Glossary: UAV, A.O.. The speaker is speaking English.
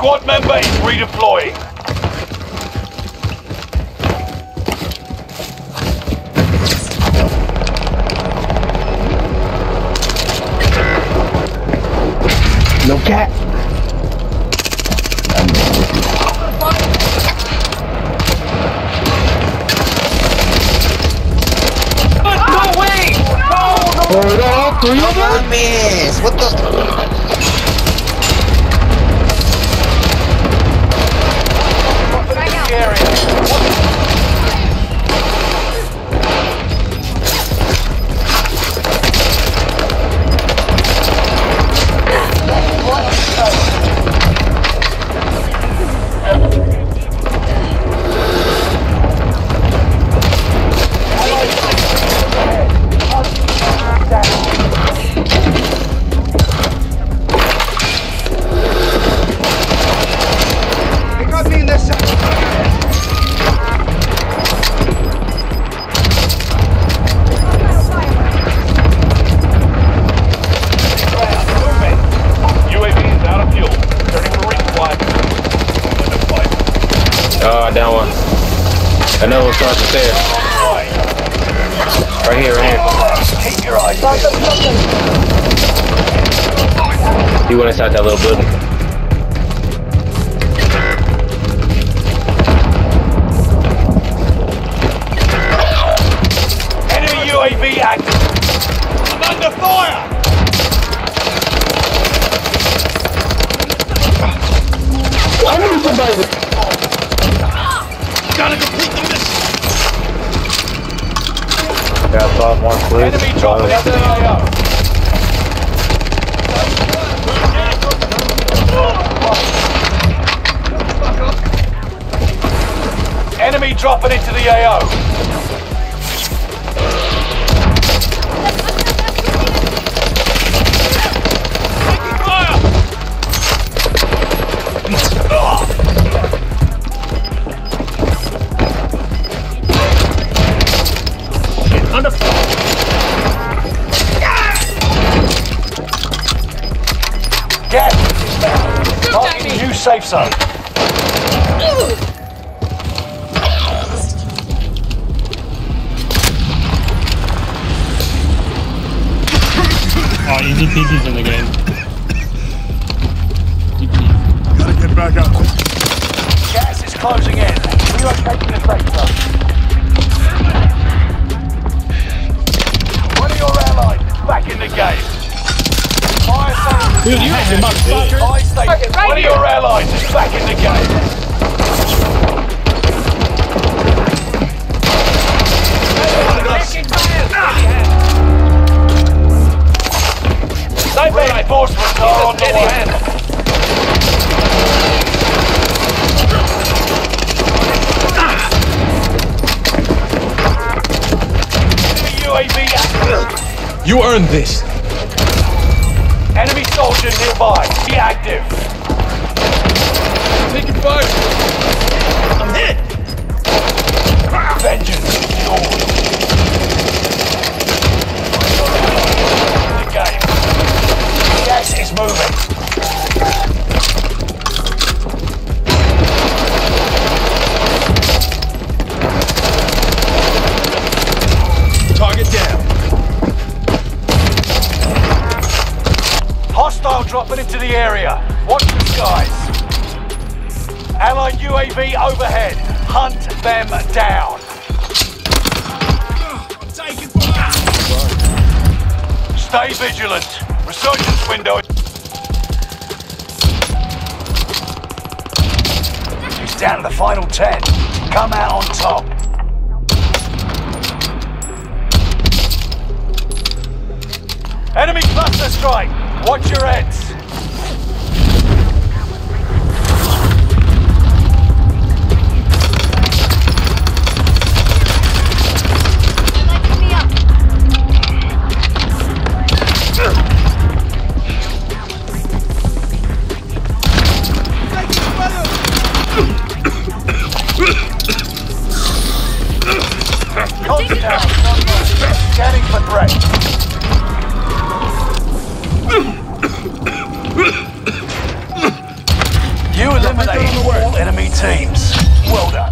Squad member is redeploying. No cat. No way! No! No miss! What the? Down one. Another one starts to stare. Right here, right here. Keep your eyes. He went inside that little building. Enemy UAV active. I'm under fire! I need somebody. Gotta complete the mission. Yeah, I saw one, please. Enemy dropping out the A.O. Enemy dropping into the A.O. Safe zone. Oh, easy peasies in the game. Gotta get back up. Gas is closing in. We are taking the safe zone. One of your allies is back in the game. Dude, you have him, motherfucker. One of your allies is back in the game. They've been reinforcements are on the way. UAV. You earned this. Enemy soldier nearby. Be active. Taking fire. I'm hit. Vengeance is yours. The game. Gas is moving. Target down. Hostile dropping into the area. Watch the skies. Allied UAV overhead. Hunt them down. I'm taking fire. Stay vigilant. Resurgence window. He's down to the final 10. Come out on top. Enemy cluster strike. Watch your heads. Contact. Scanning for threat. teams. Well done.